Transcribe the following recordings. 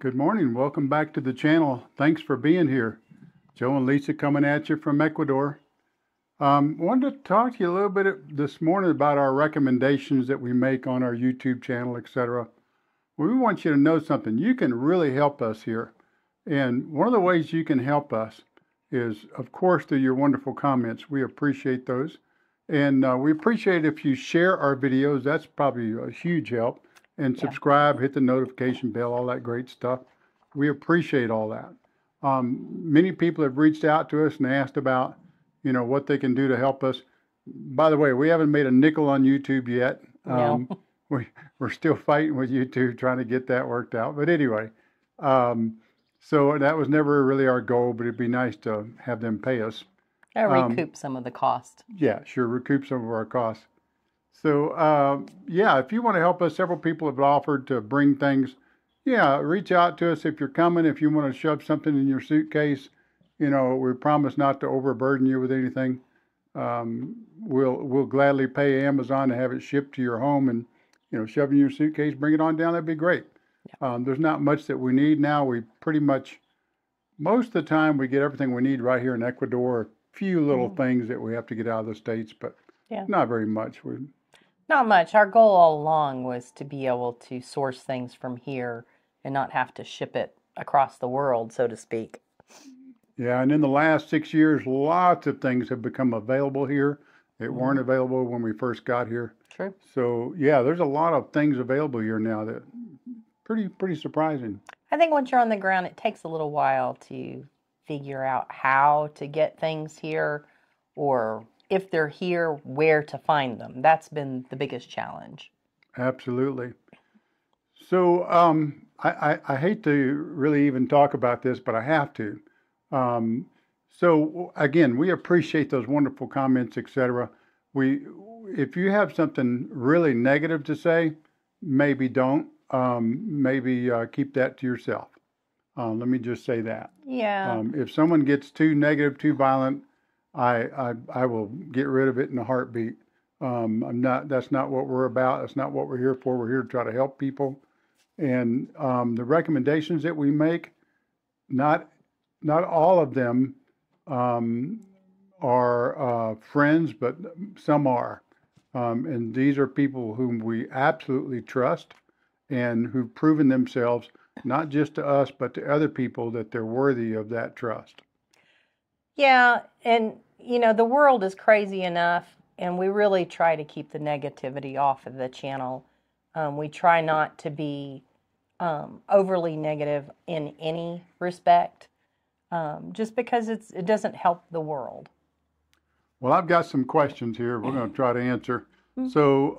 Good morning, welcome back to the channel. Thanks for being here. Joe and Lisa coming at you from Ecuador. Wanted to talk to you a little bit this morning about our recommendations that we make on our YouTube channel, etc. We want you to know something. You can really help us here. And one of the ways you can help us is, of course, through your wonderful comments. We appreciate those. And we appreciate if you share our videos. That's probably a huge help. And subscribe, hit the notification bell, all that great stuff. We appreciate all that. Many people have reached out to us and asked about, you know, what they can do to help us. By the way, we haven't made a nickel on YouTube yet. No. We're still fighting with YouTube, trying to get that worked out. But anyway, so that was never really our goal, but it'd be nice to have them pay us. Or recoup some of the cost. Yeah, sure, recoup some of our costs. So, yeah, if you want to help us, several people have offered to bring things. Yeah, reach out to us if you're coming. If you want to shove something in your suitcase, you know, we promise not to overburden you with anything. We'll gladly pay Amazon to have it shipped to your home and, you know, shove it in your suitcase, bring it on down. That'd be great. Yeah. There's not much that we need now. We pretty much, most of the time, we get everything we need right here in Ecuador. A few little things that we have to get out of the States, but not very much. Not much. Our goal all along was to be able to source things from here and not have to ship it across the world, so to speak. Yeah, and in the last 6 years, lots of things have become available here that weren't available when we first got here. True. So, yeah, there's a lot of things available here now that pretty surprising. I think once you're on the ground, it takes a little while to figure out how to get things here, or if they're here, where to find them. That's been the biggest challenge. Absolutely. So I hate to really even talk about this, but I have to. So again, we appreciate those wonderful comments, etc. If you have something really negative to say, maybe don't. Maybe keep that to yourself. Let me just say that. Yeah. If someone gets too negative, too violent, I will get rid of it in a heartbeat. I'm not. That's not what we're about. That's not what we're here for. We're here to try to help people, and the recommendations that we make, not all of them are friends, but some are, and these are people whom we absolutely trust and who've proven themselves, not just to us, but to other people, that they're worthy of that trust. Yeah, and, you know, the world is crazy enough, and we really try to keep the negativity off of the channel. We try not to be overly negative in any respect, just because it doesn't help the world. Well, I've got some questions here we're going to try to answer. So,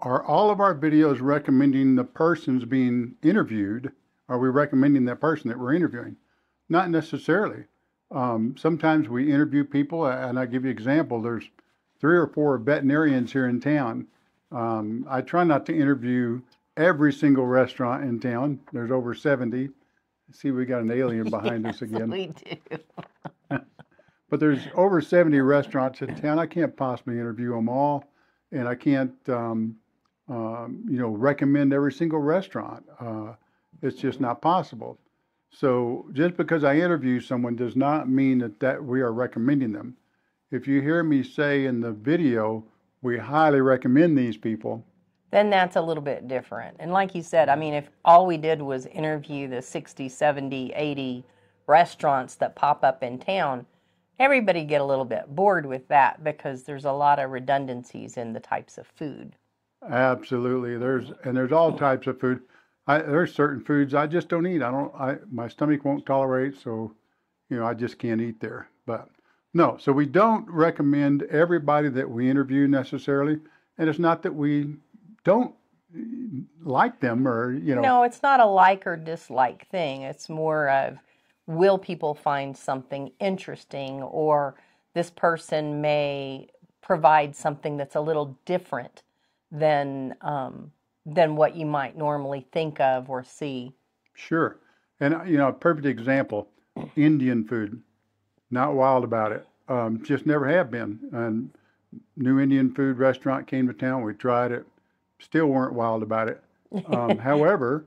are all of our videos recommending the persons being interviewed? Are we recommending that person that we're interviewing? Not necessarily. Sometimes we interview people, and I give you an example. There's 3 or 4 veterinarians here in town. I try not to interview every single restaurant in town. There's over 70. See, we got an alien behind us again. We do. But there's over 70 restaurants in town. I can't possibly interview them all, and I can't, you know, recommend every single restaurant. It's just not possible. So just because I interview someone does not mean that we are recommending them. If you hear me say in the video, we highly recommend these people, then that's a little bit different. And like you said, I mean, if all we did was interview the 60, 70, 80 restaurants that pop up in town, everybody get a little bit bored with that because there's a lot of redundancies in the types of food. Absolutely. There's all types of food. There's certain foods I just don't eat. My stomach won't tolerate, so, you know, I just can't eat there. But no, so we don't recommend everybody that we interview necessarily, and it's not that we don't like them or, you know. No, it's not a like or dislike thing. It's more of, will people find something interesting, or this person may provide something that's a little different than what you might normally think of or see. Sure. And, you know, a perfect example, Indian food. Not wild about it. Just never have been. And new Indian food restaurant came to town. We tried it. Still weren't wild about it. However,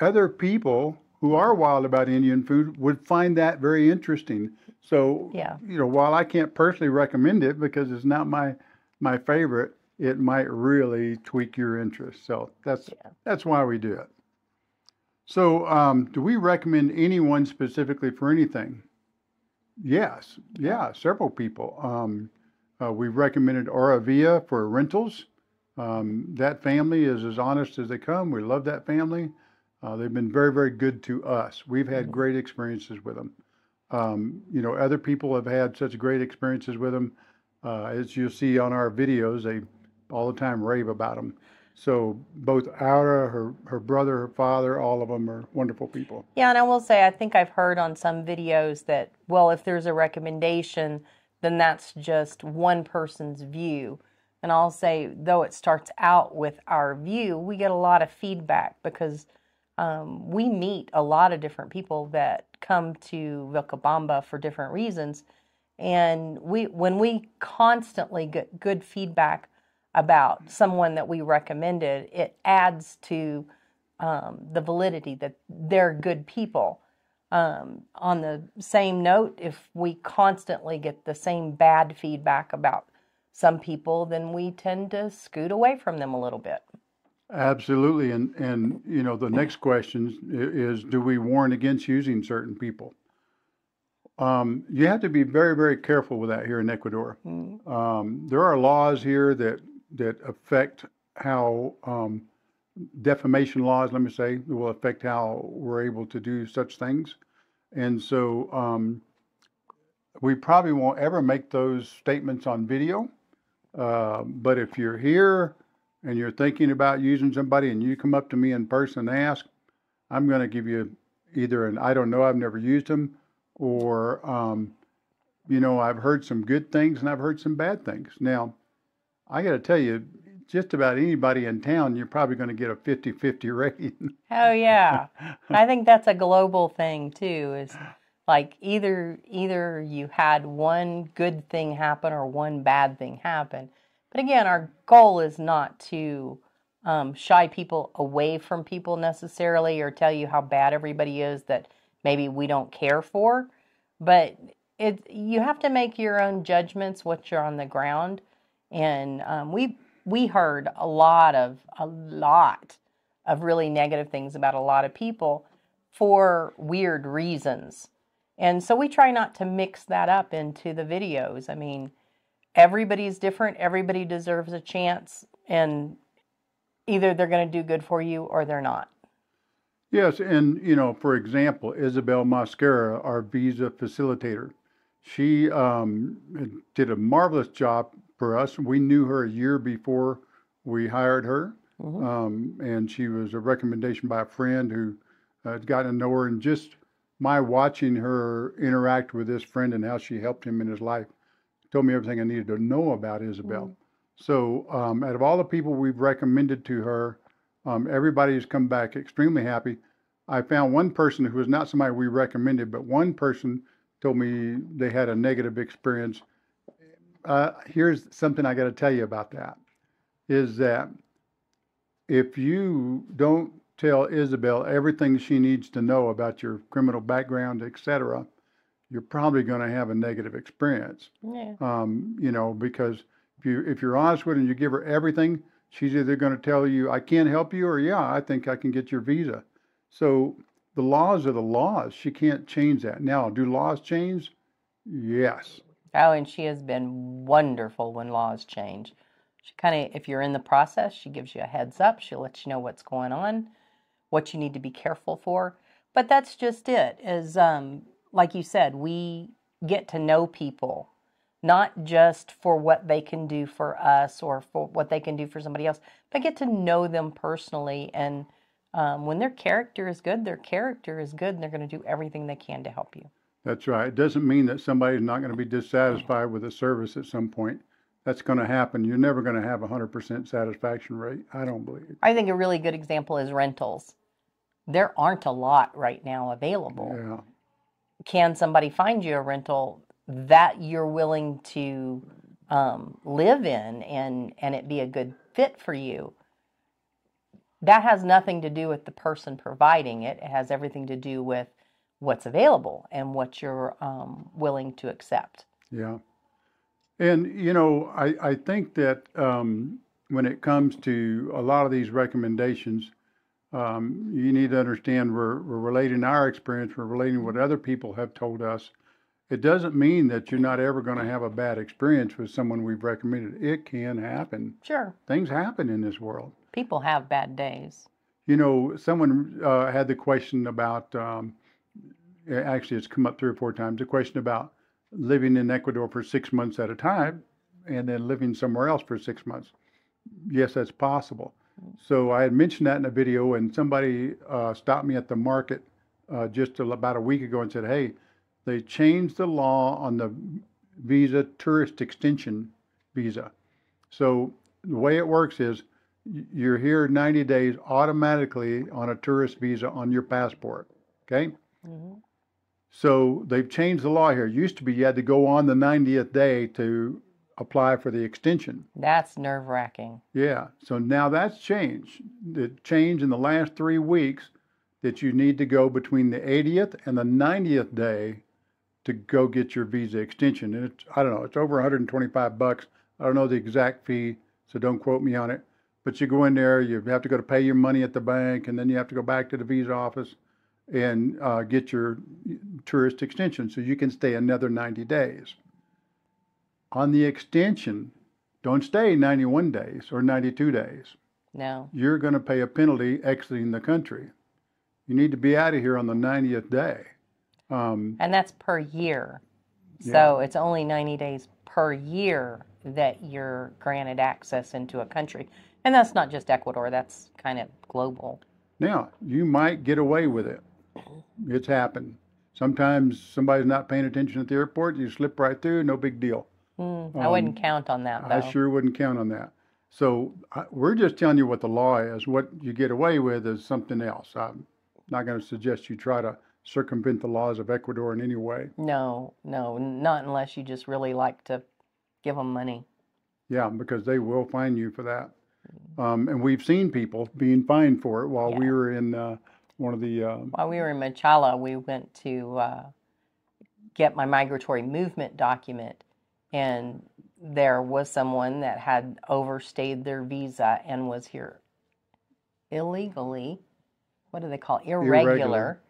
other people who are wild about Indian food would find that very interesting. So, yeah, you know, while I can't personally recommend it because it's not my favorite, it might really tweak your interest. So that's why we do it. So do we recommend anyone specifically for anything? Yes. Yeah, several people. We've recommended Auravia for rentals. That family is as honest as they come. We love that family. They've been very, very good to us. We've had great experiences with them. You know, other people have had such great experiences with them. As you'll see on our videos, they all the time rave about them. So both Aura, her brother, her father, all of them are wonderful people. Yeah, and I will say, I think I've heard on some videos that, well, if there's a recommendation, then that's just one person's view. And I'll say, though it starts out with our view, we get a lot of feedback because we meet a lot of different people that come to Vilcabamba for different reasons. And when we constantly get good feedback about someone that we recommended, it adds to the validity that they're good people. On the same note, if we constantly get the same bad feedback about some people, then we tend to scoot away from them a little bit. Absolutely. And you know, the next question is, do we warn against using certain people? You have to be very, very careful with that here in Ecuador. Mm-hmm. There are laws here that affect how defamation laws, let me say, will affect how we're able to do such things. And so we probably won't ever make those statements on video. But if you're here and you're thinking about using somebody and you come up to me in person and ask, I'm going to give you either an I don't know, I've never used them, or, you know, I've heard some good things and I've heard some bad things. Now, I got to tell you, just about anybody in town, you're probably going to get a 50-50 rating. Oh, yeah. I think that's a global thing, too, is like either you had one good thing happen or one bad thing happen. But again, our goal is not to shy people away from people necessarily or tell you how bad everybody is that maybe we don't care for, but you have to make your own judgments what you're on the ground. And we heard a lot of really negative things about a lot of people for weird reasons. And so we try not to mix that up into the videos. I mean, everybody's different. Everybody deserves a chance, and either they're going to do good for you or they're not. Yes, and, you know, for example, Isabel Mascara, our visa facilitator, she did a marvelous job for us. We knew her a year before we hired her, mm-hmm. And she was a recommendation by a friend who had gotten to know her, and just my watching her interact with this friend and how she helped him in his life told me everything I needed to know about Isabel. Mm-hmm. So out of all the people we've recommended to her, everybody's come back extremely happy. I found one person who was not somebody we recommended, but one person told me they had a negative experience. Here's something I got to tell you about that, is that if you don't tell Isabel everything she needs to know about your criminal background, etc., you're probably going to have a negative experience. Yeah. You know, because if you're honest with her and you give her everything, she's either going to tell you, I can't help you, or yeah, I think I can get your visa. So the laws are the laws. She can't change that. Now, do laws change? Yes. Oh, and she has been wonderful when laws change. She kind of, if you're in the process, she gives you a heads up. She'll let you know what's going on, what you need to be careful for. But that's just it, is like you said, we get to know people, not just for what they can do for us or for what they can do for somebody else, but get to know them personally. And when their character is good, and they're going to do everything they can to help you. That's right. It doesn't mean that somebody's not going to be dissatisfied with a service at some point. That's going to happen. You're never going to have a 100% satisfaction rate, I don't believe. I think a really good example is rentals. There aren't a lot right now available. Yeah. Can somebody find you a rental that you're willing to live in and it be a good fit for you? That has nothing to do with the person providing it. It has everything to do with what's available and what you're willing to accept. Yeah. And, you know, I think that when it comes to a lot of these recommendations, you need to understand we're relating our experience, we're relating what other people have told us. It doesn't mean that you're not ever going to have a bad experience with someone we've recommended. It can happen. Sure. Things happen in this world. People have bad days. You know, someone had the question about, actually it's come up 3 or 4 times, the question about living in Ecuador for 6 months at a time and then living somewhere else for 6 months. Yes, that's possible. So I had mentioned that in a video, and somebody stopped me at the market just about a week ago and said, hey, they changed the law on the visa, tourist extension visa. So the way it works is, you're here 90 days automatically on a tourist visa on your passport, okay? Mm-hmm. So they've changed the law here. It used to be you had to go on the 90th day to apply for the extension. That's nerve-wracking. Yeah, so now that's changed. It changed in the last 3 weeks that you need to go between the 80th and the 90th day to go get your visa extension. And it's, I don't know, it's over $125. I don't know the exact fee, so don't quote me on it. But you go in there, you have to go to pay your money at the bank, and then you have to go back to the visa office and get your tourist extension so you can stay another 90 days. On the extension, don't stay 91 days or 92 days. No. You're going to pay a penalty exiting the country. You need to be out of here on the 90th day. And that's per year. Yeah. So it's only 90 days per year that you're granted access into a country. And that's not just Ecuador, that's kind of global. Now, you might get away with it. It's happened. Sometimes somebody's not paying attention at the airport, you slip right through, no big deal. I wouldn't count on that, though. I sure wouldn't count on that. So we're just telling you what the law is. What you get away with is something else. I'm not going to suggest you try to circumvent the laws of Ecuador in any way. No, no, not unless you just really like to give them money. Yeah, because they will fine you for that. And we've seen people being fined for it while we were in one of the... while we were in Machala, we went to get my migratory movement document, and there was someone that had overstayed their visa and was here illegally, what do they call it? Irregular,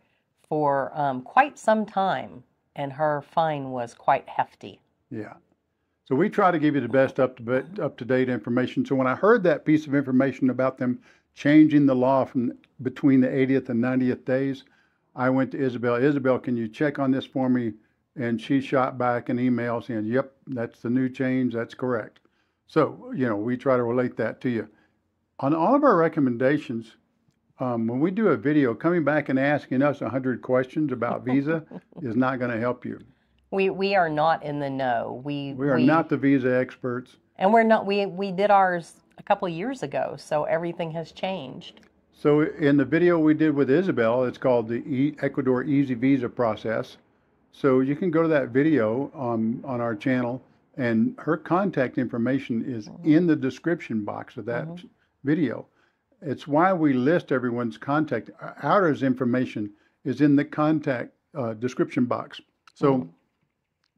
for quite some time, and her fine was quite hefty. Yeah. So we try to give you the best up-to-date information. So when I heard that piece of information about them changing the law from between the 80th and 90th days, I went to Isabel. Isabel, can you check on this for me? And she shot back an email saying, yep, that's the new change. That's correct. So, you know, we try to relate that to you. On all of our recommendations, when we do a video, coming back and asking us 100 questions about visa is not going to help you. We are not in the know. We are not the visa experts. And we're not. We did ours a couple of years ago, so everything has changed. So in the video we did with Isabel, it's called the Ecuador Easy Visa Process. So you can go to that video on our channel, and her contact information is in the description box of that video. It's why we list everyone's contact. Ours information is in the contact description box. So...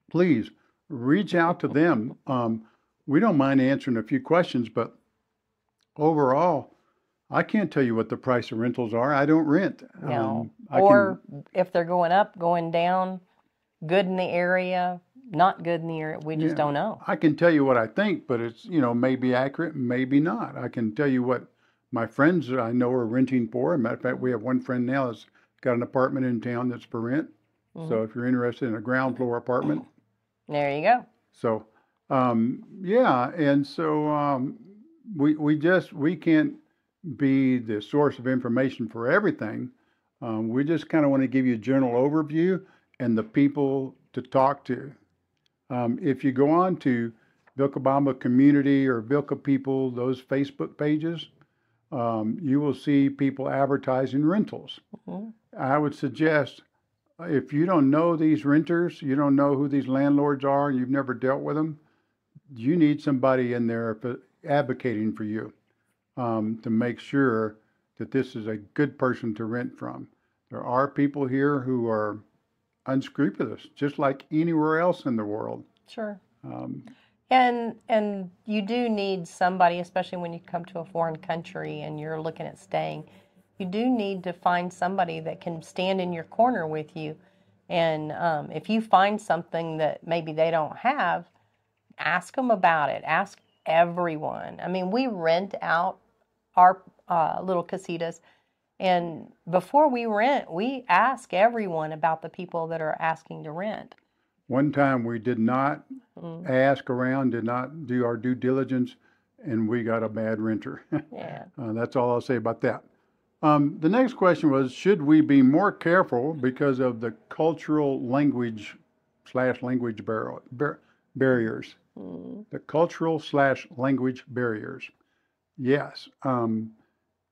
please reach out to them. We don't mind answering a few questions, but overall, I can't tell you what the price of rentals are. I don't rent. No. If they're going up, going down, good in the area, not good in the area, we just don't know. I can tell you what I think, but it's, you know, maybe accurate, maybe not. I can tell you what my friends that I know are renting for. As a matter of fact, we have one friend now that's got an apartment in town that's for rent. So if you're interested in a ground floor apartment, there you go. So, yeah, and so we can't be the source of information for everything. We just kind of want to give you a general overview and the people to talk to. If you go on to Vilcabamba Community or Vilca People, those Facebook pages, you will see people advertising rentals. I would suggest, if you don't know these renters, you don't know who these landlords are, and you've never dealt with them, you need somebody in there advocating for you to make sure that this is a good person to rent from. There are people here who are unscrupulous, just like anywhere else in the world. Sure. And you do need somebody, especially when you come to a foreign country and you're looking at staying, you do need to find somebody that can stand in your corner with you. And if you find something that maybe they don't have, ask them about it. Ask everyone. I mean, we rent out our little casitas. And before we rent, we ask everyone about the people that are asking to rent. One time we did not ask around, did not do our due diligence, and we got a bad renter. Yeah. That's all I'll say about that. The next question was, should we be more careful because of the cultural language / language barriers? The cultural / language barriers. Yes.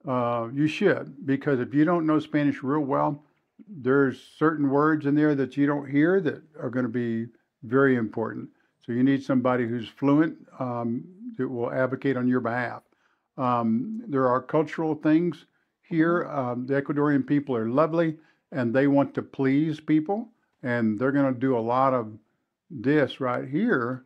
You should, because if you don't know Spanish real well, there's certain words in there that you don't hear that are going to be very important. So you need somebody who's fluent that will advocate on your behalf. There are cultural things here. The Ecuadorian people are lovely, and they want to please people, and they're going to do a lot of this right here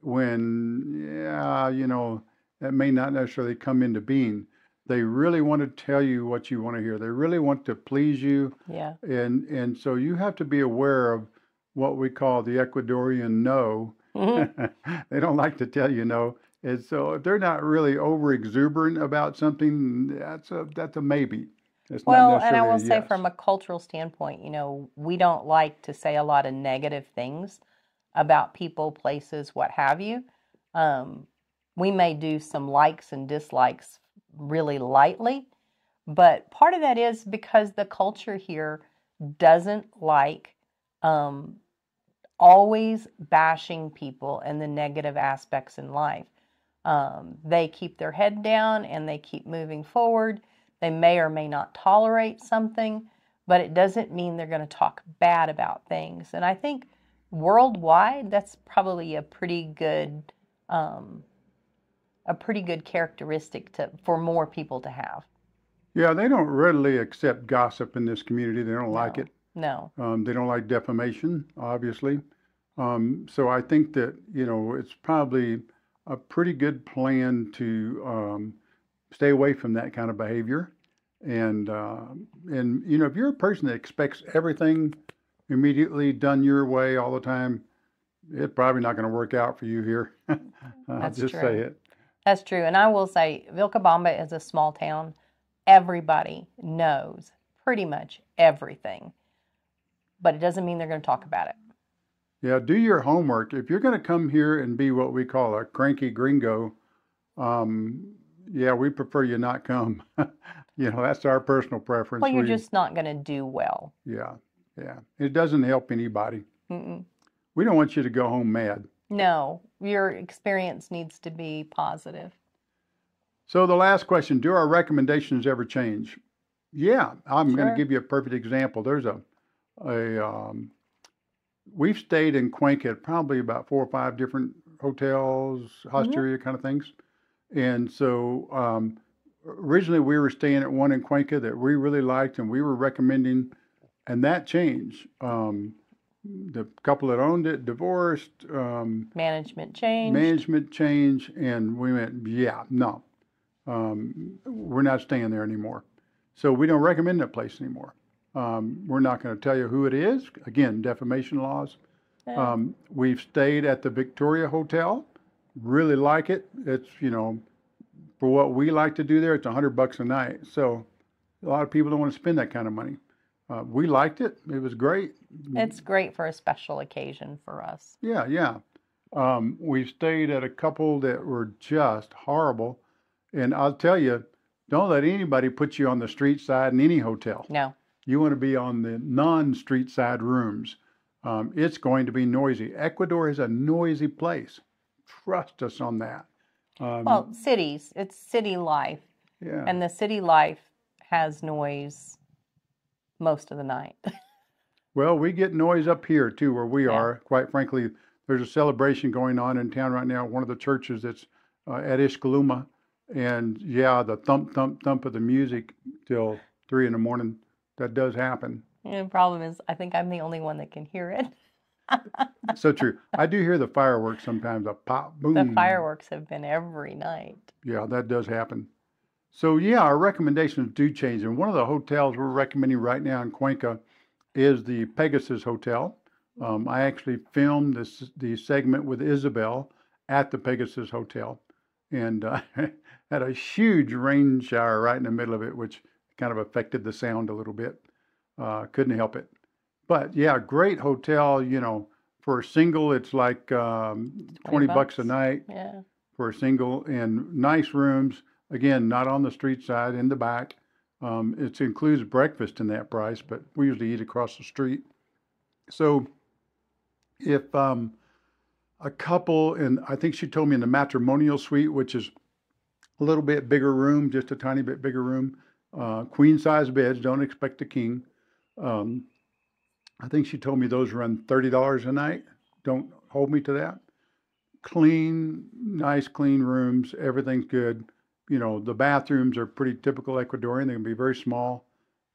when, you know, that may not necessarily come into being. They really want to tell you what you want to hear. They really want to please you. Yeah. And so you have to be aware of what we call the Ecuadorian no. They don't like to tell you no. And so if they're not really over exuberant about something, that's a maybe. It's well, not necessarily and I will say from a cultural standpoint, you know, we don't like to say a lot of negative things about people, places, what have you. We may do some likes and dislikes really lightly, but part of that is because the culture here doesn't like always bashing people and the negative aspects in life. They keep their head down and they keep moving forward. They may or may not tolerate something, but it doesn't mean they're going to talk bad about things. And I think worldwide, that's probably a pretty good characteristic for more people to have. Yeah, they don't readily accept gossip in this community. They don't like it. No. They don't like defamation, obviously. So I think that, you know, it's probably a pretty good plan to stay away from that kind of behavior. And you know, if you're a person that expects everything immediately done your way all the time, it's probably not going to work out for you here. I'll just say it. That's true. And I will say, Vilcabamba is a small town. Everybody knows pretty much everything. But it doesn't mean they're going to talk about it. Yeah, do your homework. If you're going to come here and be what we call a cranky gringo, yeah, we prefer you not come. You know, that's our personal preference. Well, you're just not going to do well. Yeah, yeah. It doesn't help anybody. Mm-mm. We don't want you to go home mad. No, your experience needs to be positive. So the last question, do our recommendations ever change? Yeah, I'm going to give you a perfect example. There's we've stayed in Cuenca at probably about 4 or 5 different hotels, hosteria kind of things. And so originally we were staying at one in Cuenca that we really liked and we were recommending, and that changed. The couple that owned it divorced. Management changed. And we went, yeah, no. We're not staying there anymore. So we don't recommend that place anymore. We're not going to tell you who it is. Again, defamation laws. Yeah. We've stayed at the Victoria Hotel. Really like it. It's, you know, for what we like to do there, it's $100 a night. So a lot of people don't want to spend that kind of money. We liked it. It was great. It's great for a special occasion for us. Yeah, yeah. We stayed at a couple that were just horrible. And I'll tell you, don't let anybody put you on the street side in any hotel. No. You want to be on the non-street side rooms. It's going to be noisy. Ecuador is a noisy place. Trust us on that. Well, cities. It's city life. Yeah. And the city life has noise most of the night. Well, we get noise up here too, where we are. Quite frankly, there's a celebration going on in town right now. One of the churches that's at Ishkalooma, and yeah, the thump thump thump of the music till 3 in the morning. That does happen. And the problem is, I think I'm the only one that can hear it. So true. I do hear the fireworks sometimes, a pop, boom. The fireworks have been every night. Yeah, that does happen. So yeah, our recommendations do change. And one of the hotels we're recommending right now in Cuenca is the Pegasus Hotel. I actually filmed the segment with Isabel at the Pegasus Hotel. And had a huge rain shower right in the middle of it, which kind of affected the sound a little bit. Couldn't help it. But yeah, great hotel, you know, for a single, it's like $20 a night, yeah, for a single, and nice rooms. Again, not on the street side, in the back. It includes breakfast in that price, but we usually eat across the street. So if a couple, and I think she told me in the matrimonial suite, which is a little bit bigger room, just a tiny bit bigger room, queen size beds, don't expect a king. I think she told me those run $30 a night. Don't hold me to that. Clean, nice clean rooms. Everything's good. You know, the bathrooms are pretty typical Ecuadorian. They can be very small.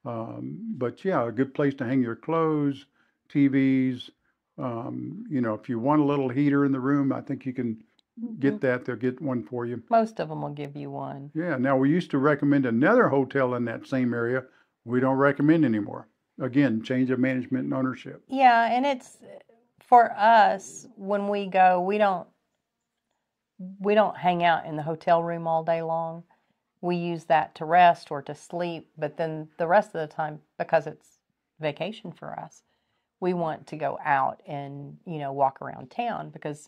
But yeah, a good place to hang your clothes, TVs. You know, if you want a little heater in the room, I think you can get that. They'll get one for you. Most of them will give you one. Yeah. Now, we used to recommend another hotel in that same area. We don't recommend anymore. Again, change of management and ownership. Yeah, and it's for us when we go, we don't hang out in the hotel room all day long. We use that to rest or to sleep, but then the rest of the time, because it's vacation for us, we want to go out and, you know, walk around town, because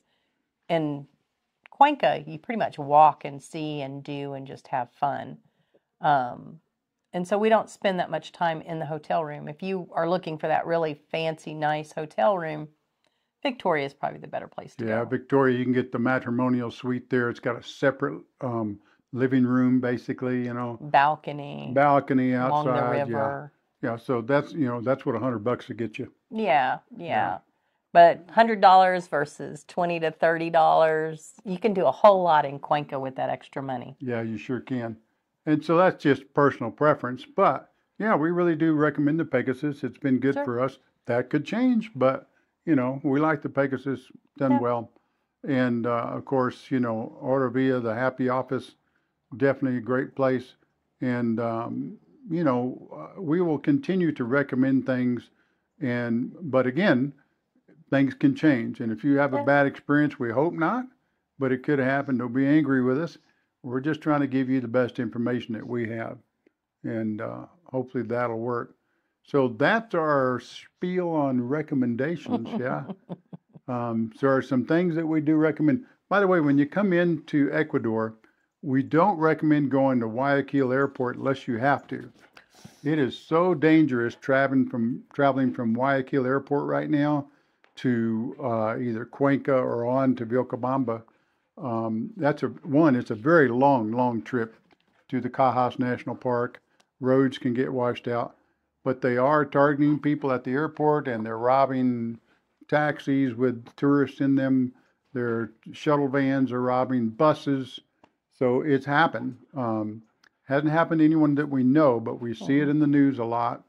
in Cuenca you pretty much walk and see and do and just have fun. And so we don't spend that much time in the hotel room. If you are looking for that really fancy, nice hotel room, Victoria is probably the better place to go. Yeah, Victoria, you can get the matrimonial suite there. It's got a separate living room, basically, you know. Balcony. Balcony outside. Along the river. Yeah, yeah, so that's, you know, that's what $100 would get you. Yeah, yeah, yeah. But $100 versus $20 to $30, you can do a whole lot in Cuenca with that extra money. Yeah, you sure can. And so that's just personal preference. But, yeah, we really do recommend the Pegasus. It's been good, sure, for us. That could change. But, you know, we like the Pegasus. Done, yeah, well. And, of course, you know, Auravia, the Happy Office, definitely a great place. And, you know, we will continue to recommend things. And but, again, things can change. And if you have, yeah, a bad experience, we hope not. But it could happen. Don't be angry with us. We're just trying to give you the best information that we have, and hopefully that'll work. So that's our spiel on recommendations, yeah? So there are some things that we do recommend. By the way, when you come into Ecuador, we don't recommend going to Guayaquil Airport unless you have to. It is so dangerous traveling from Guayaquil Airport right now to either Cuenca or on to Vilcabamba. It's a very long, long trip to the Cajas National Park. Roads can get washed out, but they are targeting people at the airport, and they're robbing taxis with tourists in them. Their shuttle vans are robbing buses. So it's happened. Hasn't happened to anyone that we know, but we see it in the news a lot.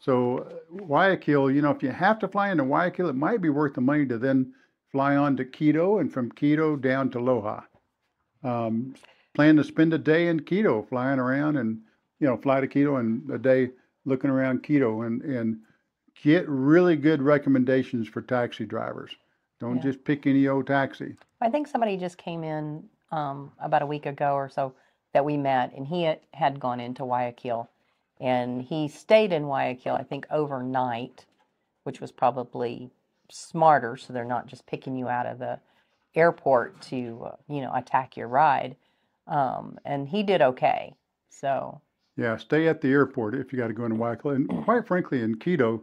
So Guayaquil, you know, if you have to fly into Guayaquil, it might be worth the money to then fly on to Quito, and from Quito down to Loja. Plan to spend a day in Quito, flying around, and, you know, fly to Quito and a day looking around Quito, and get really good recommendations for taxi drivers. Don't, yeah, just pick any old taxi. I think somebody just came in about a week ago or so that we met, and he had gone into Guayaquil, and he stayed in Guayaquil, I think, overnight, which was probably smarter, so they're not just picking you out of the airport to you know, attack your ride. And he did okay. So yeah, stay at the airport if you got to go into Guayaquil. And quite frankly, in Quito,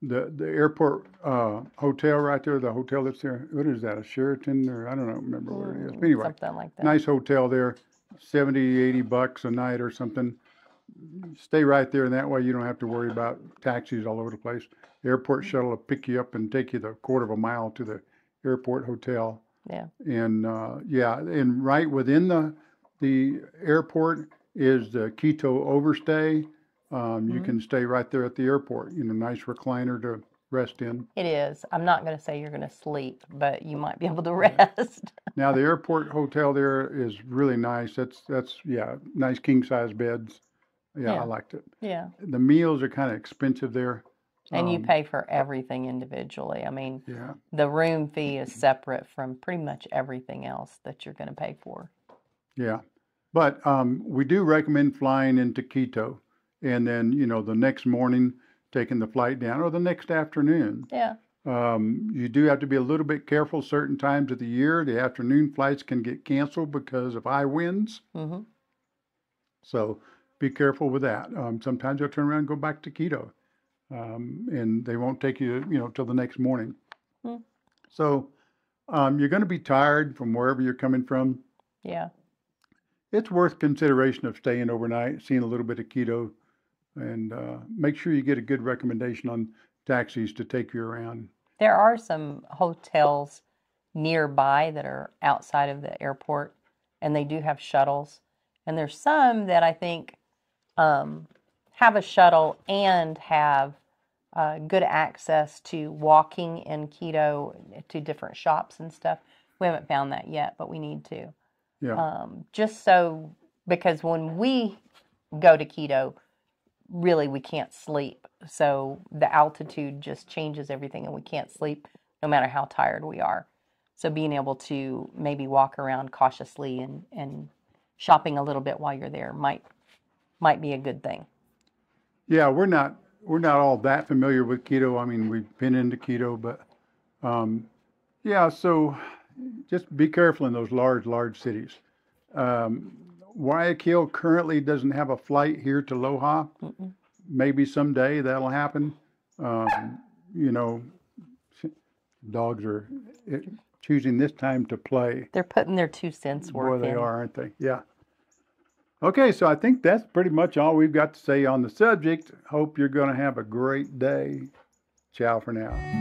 the airport hotel right there, the hotel that's there, what is that, a Sheraton, or I don't know, remember what it is. But anyway, something like that. Nice hotel there, $70, $80 a night or something. Stay right there, and that way you don't have to worry about taxis all over the place. The airport shuttle will pick you up and take you the 1/4 mile to the airport hotel. Yeah. And right within the airport is the Quito overstay. You can stay right there at the airport, you know, nice recliner to rest in. It is. I'm not going to say you're going to sleep, but you might be able to rest. Now, the airport hotel there is really nice. That's yeah, nice king-size beds. Yeah, yeah, I liked it. Yeah. The meals are kind of expensive there. And you pay for everything individually. I mean, yeah, the room fee is separate from pretty much everything else that you're going to pay for. Yeah. But we do recommend flying into Quito and then, you know, the next morning taking the flight down or the next afternoon. Yeah. You do have to be a little bit careful certain times of the year. The afternoon flights can get canceled because of high winds. Mm-hmm. So be careful with that. Sometimes you'll turn around and go back to Quito. And they won't take you, you know, till the next morning. Mm. So you're going to be tired from wherever you're coming from. Yeah. It's worth consideration of staying overnight, seeing a little bit of Quito, and make sure you get a good recommendation on taxis to take you around. There are some hotels nearby that are outside of the airport, and they do have shuttles. And there's some that I think have a shuttle and have good access to walking in Quito to different shops and stuff. We haven't found that yet, but we need to. Yeah. Just so, because when we go to Quito, really we can't sleep. So the altitude just changes everything and we can't sleep no matter how tired we are. So being able to maybe walk around cautiously and shopping a little bit while you're there might be a good thing. Yeah, we're not all that familiar with Quito. I mean, we've been into Quito, but yeah. So just be careful in those large cities. Guayaquil currently doesn't have a flight here to Loja. Mm-mm. Maybe someday that'll happen. You know, dogs are choosing this time to play. They're putting their 2 cents worth. Boy, they are, aren't they? Yeah. Okay, so I think that's pretty much all we've got to say on the subject. Hope you're going to have a great day. Ciao for now.